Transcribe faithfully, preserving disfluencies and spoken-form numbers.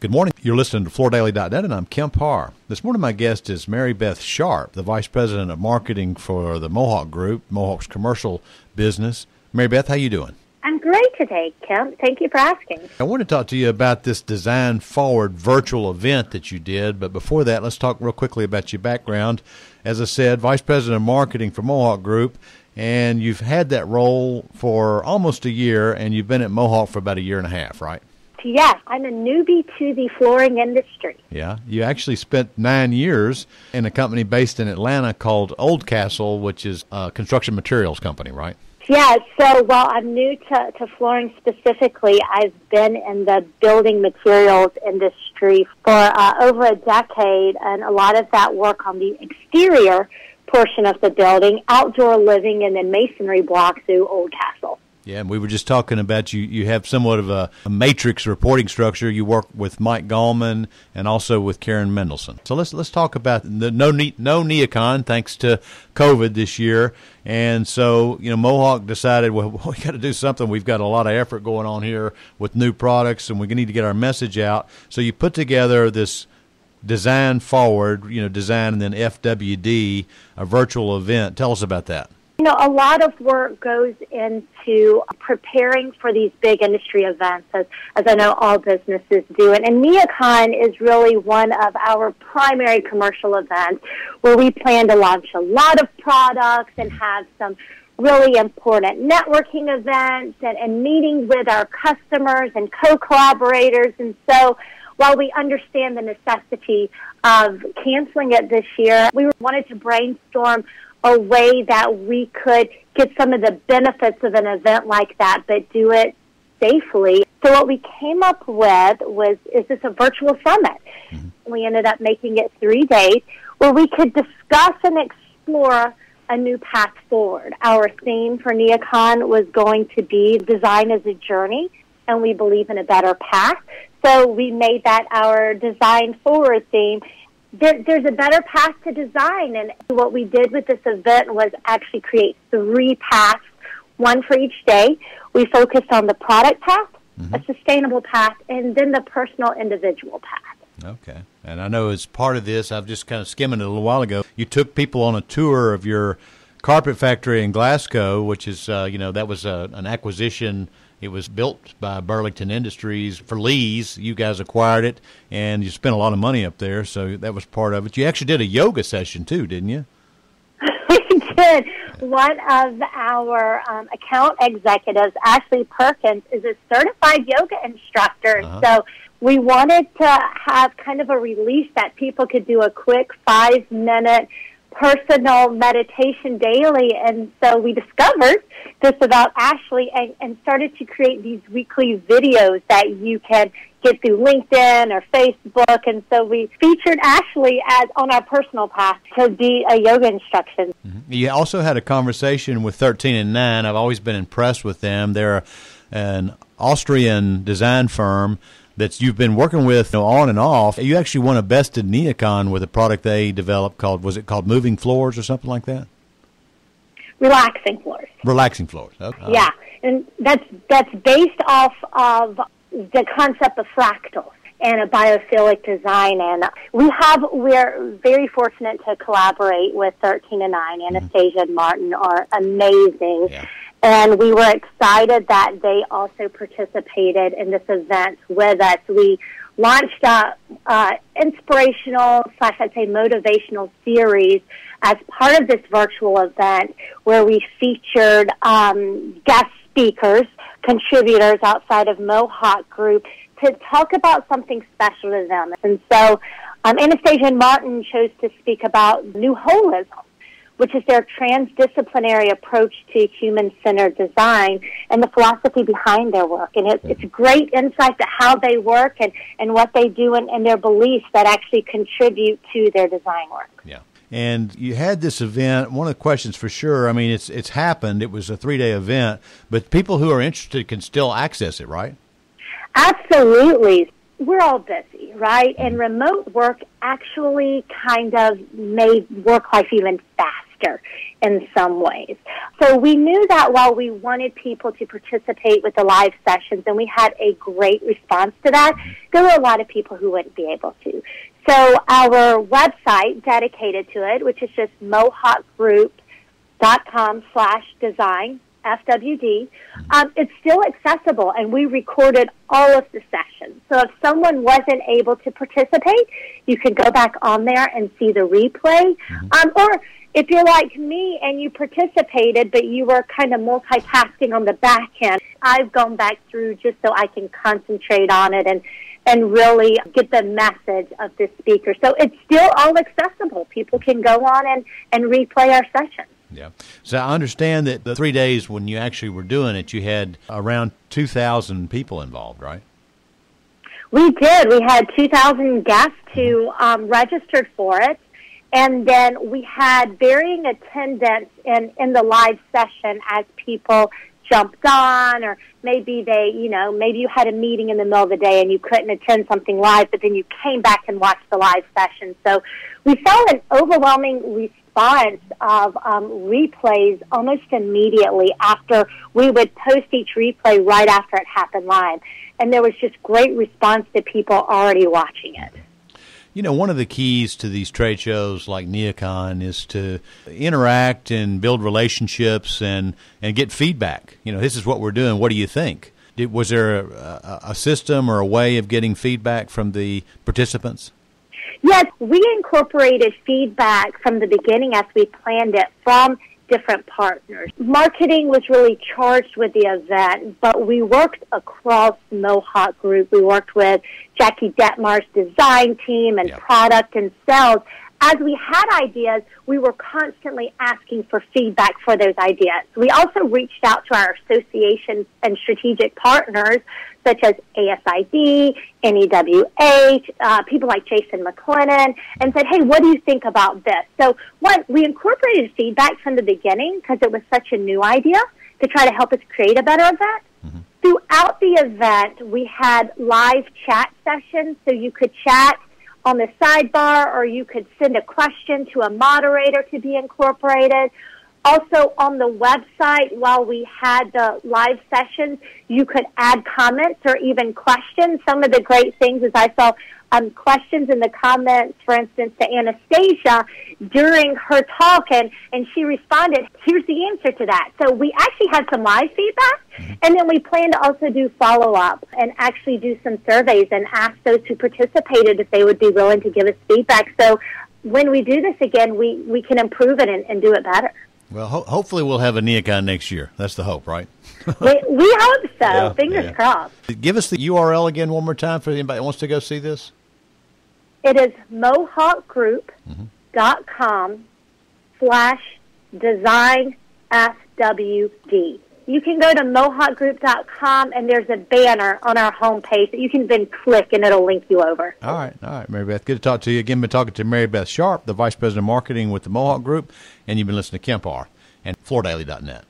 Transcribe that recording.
Good morning. You're listening to Floor Daily dot net, and I'm Kemp Harr. This morning my guest is Mary Beth Sharp, the Vice President of Marketing for the Mohawk Group, Mohawk's commercial business. Mary Beth, how you doing? I'm great today, Kemp. Thank you for asking. I want to talk to you about this Design Forward virtual event that you did, but before that, let's talk real quickly about your background. As I said, Vice President of Marketing for Mohawk Group, and you've had that role for almost a year, and you've been at Mohawk for about a year and a half, right? Yes, I'm a newbie to the flooring industry. Yeah, you actually spent nine years in a company based in Atlanta called Oldcastle, which is a construction materials company, right? Yeah, so while I'm new to, to flooring specifically, I've been in the building materials industry for uh, over a decade, and a lot of that work on the exterior portion of the building, outdoor living, and then masonry block through Oldcastle. Yeah, and we were just talking about you, you have somewhat of a, a matrix reporting structure. You work with Mike Gallman and also with Karen Mendelson. So let's let's talk about the no ne- no NeoCon thanks to COVID this year. And so, you know, Mohawk decided, well, we got to do something. We've got a lot of effort going on here with new products, and we need to get our message out. So you put together this Design Forward, you know, Design and then F W D, a virtual event. Tell us about that. You know, a lot of work goes into preparing for these big industry events, as, as I know all businesses do. And, and NeoCon is really one of our primary commercial events where we plan to launch a lot of products and have some really important networking events and, and meeting with our customers and co-collaborators. And so while we understand the necessity of canceling it this year, we wanted to brainstorm a way that we could get some of the benefits of an event like that, but do it safely. So what we came up with was, is this a virtual summit? Mm-hmm. We ended up making it three days where we could discuss and explore a new path forward. Our theme for NeoCon was going to be design as a journey, and we believe in a better path. So we made that our Design Forward theme. There, there's a better path to design, and what we did with this event was actually create three paths, one for each day. We focused on the product path, mm-hmm. a sustainable path, and then the personal individual path. Okay. And I know as part of this, I've just kind of skimmed it a little while ago, you took people on a tour of your carpet factory in Glasgow, which is, uh, you know, that was a, an acquisition. It was built by Burlington Industries for Lee's. You guys acquired it, and you spent a lot of money up there, so that was part of it. You actually did a yoga session, too, didn't you? We did. One of our um, account executives, Ashley Perkins, is a certified yoga instructor, uh-huh. so we wanted to have kind of a release that people could do a quick five-minute personal meditation daily, and so we discovered this about Ashley and, and started to create these weekly videos that you can get through LinkedIn or Facebook, and so we featured Ashley as on our personal path to be a yoga instructor. Mm-hmm. You also had a conversation with thirteen and nine. I've always been impressed with them. They're an Austrian design firm that you've been working with, you know, on and off. You actually won a Best in NeoCon with a product they developed called, was it called Moving Floors or something like that? Relaxing Floors. Relaxing Floors. Okay. Yeah, and that's that's based off of the concept of fractals and a biophilic design. And we have, we're very fortunate to collaborate with thirteen and nine. Anastasia mm-hmm. and Martin are amazing. Yeah. And we were excited that they also participated in this event with us. We launched a uh, inspirational slash, I'd say, motivational series as part of this virtual event where we featured um, guest speakers, contributors outside of Mohawk Group to talk about something special to them. And so um, Anastasia and Martin chose to speak about New Holism, which is their transdisciplinary approach to human-centered design and the philosophy behind their work. And it, it's great insight to how they work and, and what they do and, and their beliefs that actually contribute to their design work. Yeah. And you had this event, one of the questions for sure, I mean, it's it's happened. It was a three-day event, but people who are interested can still access it, right? Absolutely. We're all busy, right? And remote work actually kind of made work life even faster. sister in some ways. So we knew that while we wanted people to participate with the live sessions, and we had a great response to that, there were a lot of people who wouldn't be able to. So our website dedicated to it, which is just mohawk group dot com slash design F W D, um, it's still accessible, and we recorded all of the sessions. So if someone wasn't able to participate, you can go back on there and see the replay. Um, or if you're like me and you participated, but you were kind of multitasking on the back end, I've gone back through just so I can concentrate on it and, and really get the message of the speaker. So it's still all accessible. People can go on and, and replay our sessions. Yeah. So I understand that the three days when you actually were doing it, you had around two thousand people involved, right? We did. We had two thousand guests who um, registered for it. And then we had varying attendance in, in the live session as people jumped on, or maybe they, you know, maybe you had a meeting in the middle of the day and you couldn't attend something live, but then you came back and watched the live session. So we saw an overwhelming response of um, replays almost immediately after. We would post each replay right after it happened live. And there was just great response to people already watching it. You know, one of the keys to these trade shows like NeoCon is to interact and build relationships and, and get feedback. You know, this is what we're doing. What do you think? Did, was there a, a system or a way of getting feedback from the participants? Yes, we incorporated feedback from the beginning as we planned it from different partners. Marketing was really charged with the event, but we worked across Mohawk Group. We worked with Jackie Detmar's design team and yep. product and sales. As we had ideas, we were constantly asking for feedback for those ideas. We also reached out to our associations and strategic partners, such as A S I D, N E W H, uh, people like Jason McClennan, and said, hey, what do you think about this? So one, we incorporated feedback from the beginning because it was such a new idea to try to help us create a better event. Mm-hmm. Throughout the event, we had live chat sessions, so you could chat on the sidebar, or you could send a question to a moderator to be incorporated. Also on the website, while we had the live sessions, you could add comments or even questions. Some of the great things is I saw um, questions in the comments, for instance, to Anastasia during her talk, and, and she responded, here's the answer to that. So we actually had some live feedback, and then we plan to also do follow-up and actually do some surveys and ask those who participated if they would be willing to give us feedback. So when we do this again, we, we can improve it and, and do it better. Well, ho- hopefully we'll have a NeoCon next year. That's the hope, right? we, we hope so. Yeah, Fingers yeah. crossed. Give us the U R L again one more time for anybody who wants to go see this. It is mohawk group dot com slash design F W D. You can go to mohawk group dot com, and there's a banner on our homepage that you can then click, and it'll link you over. All right. All right, Mary Beth. Good to talk to you. Again, been talking to Mary Beth Sharp, the Vice President of Marketing with the Mohawk Group, and you've been listening to Kemp Harr and floor daily dot net.